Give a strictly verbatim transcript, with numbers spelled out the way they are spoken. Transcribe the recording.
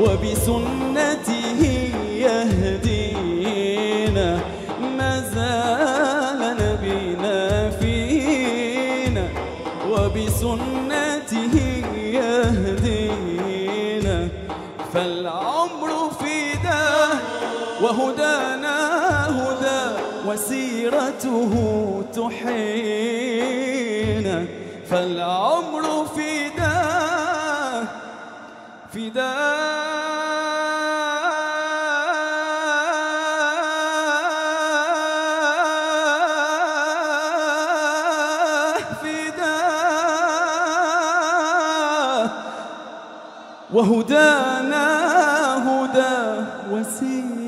وبسنته يهدينا ما زال نبينا فينا وبسنته يهدينا فالعمر فداه وهدانا هدى وسيرته تحيينا فالعمر فداه فداه وهدانا هدى وسيم